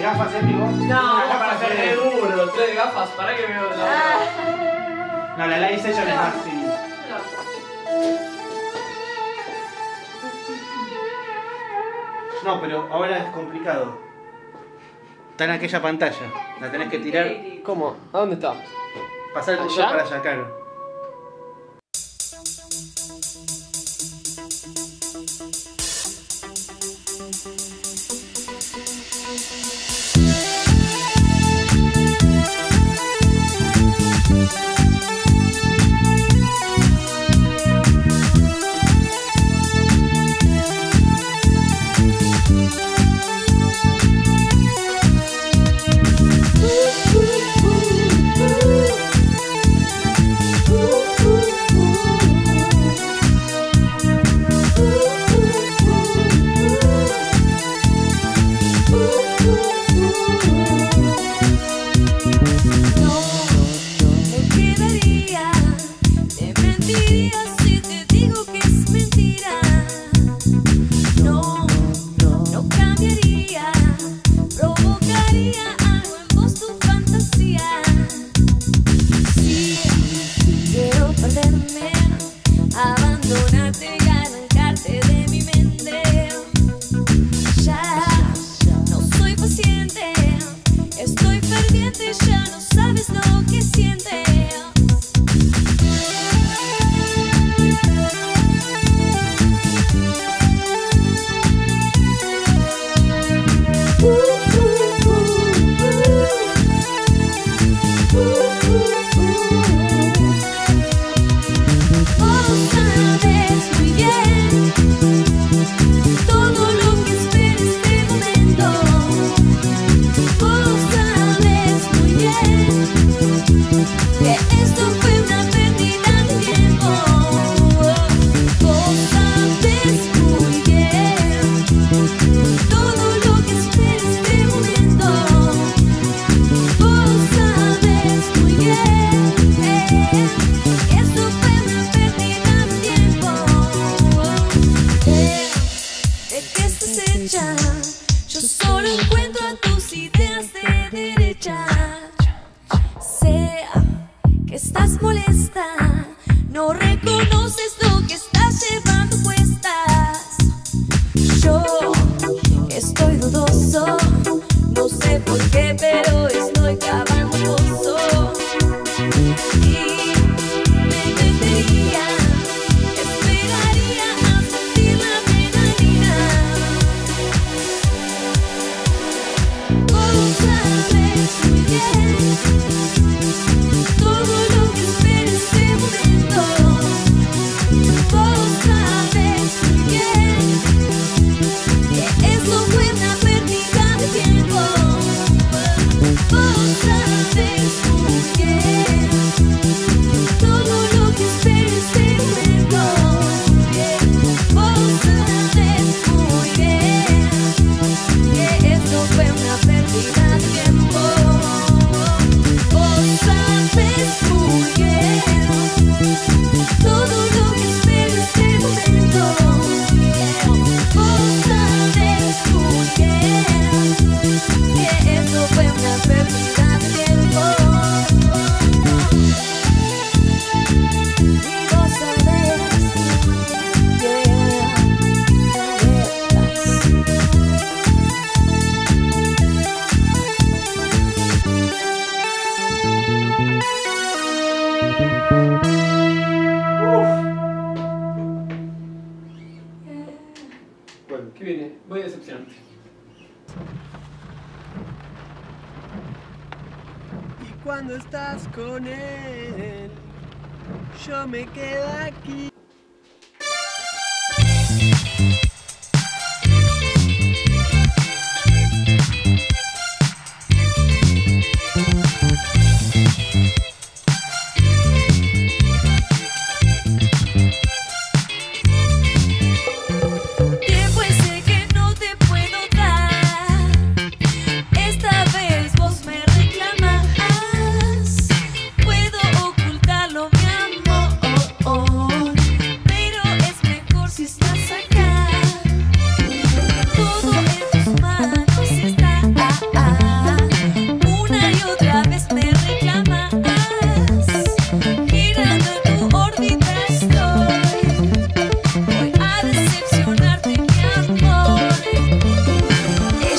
de gafas, ¿eh, primo? No, para hacerle duro, 3 gafas, para que me vea. No, la PlayStation es máximo. No, pero ahora es complicado. Está en aquella pantalla. La tenés que tirar. ¿Cómo? ¿A dónde está? Pasar el cursor para allá, claro.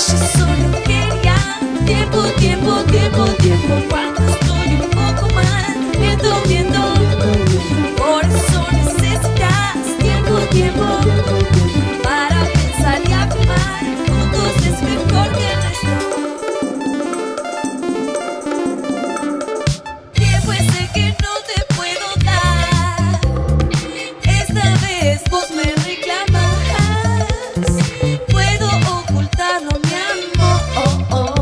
Este sueño que ya tiempo cuando estoy un poco mal y durmiendo. Por eso necesitas tiempo para pensar y afirmar. Juntos es mejor que tiempo ese que no te puedo dar. Esta vez vos me reclamas. Puedo ocultarlo, cuando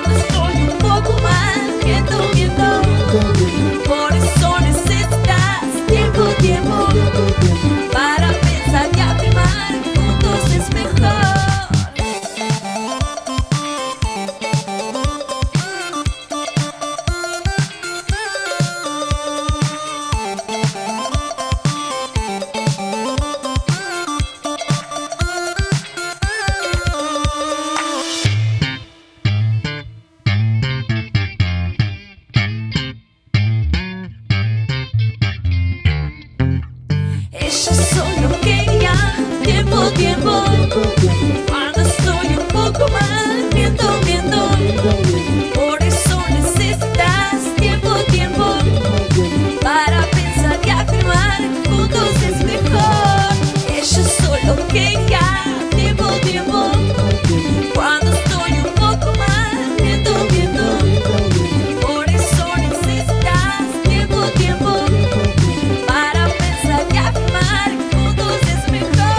estoy un poco mal, quieto. Por eso necesitas tiempo para pensar y afirmar. Juntos es mejor. Cuando estoy un poco mal, miento. Por eso necesitas tiempo para pensar y afirmar. Juntos es mejor. Yo solo quería tiempo. Cuando estoy un poco mal, miento. Por eso necesitas tiempo para pensar y afirmar. Juntos es mejor.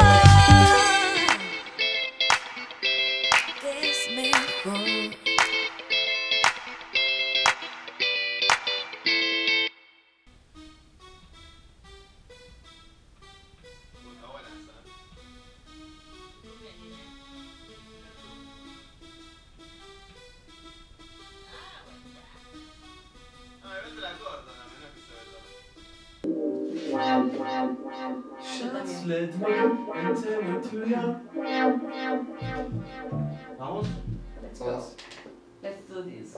Just let me enter into you. Vamos? Let's go. Let's do this.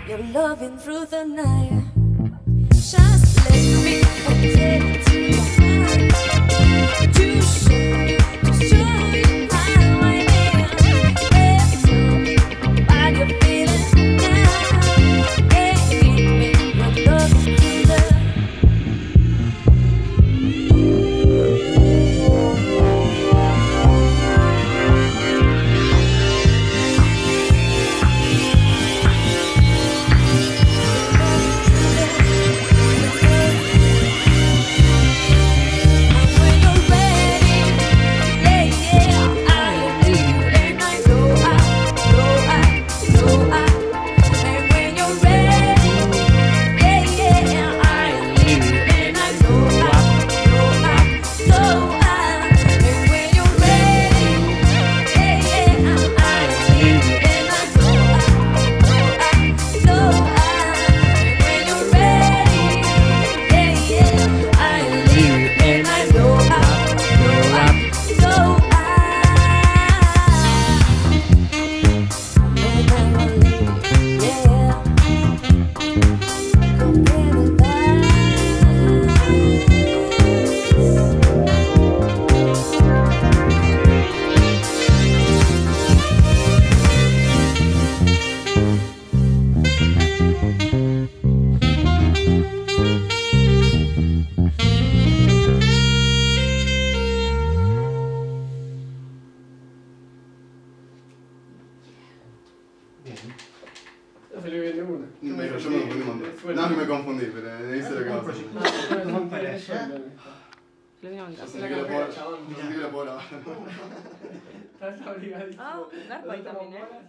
You're loving through the night. Just let me ya. Yo sé que lo puedo grabar. Estás obligadísimo. Ah, garpa ahí también,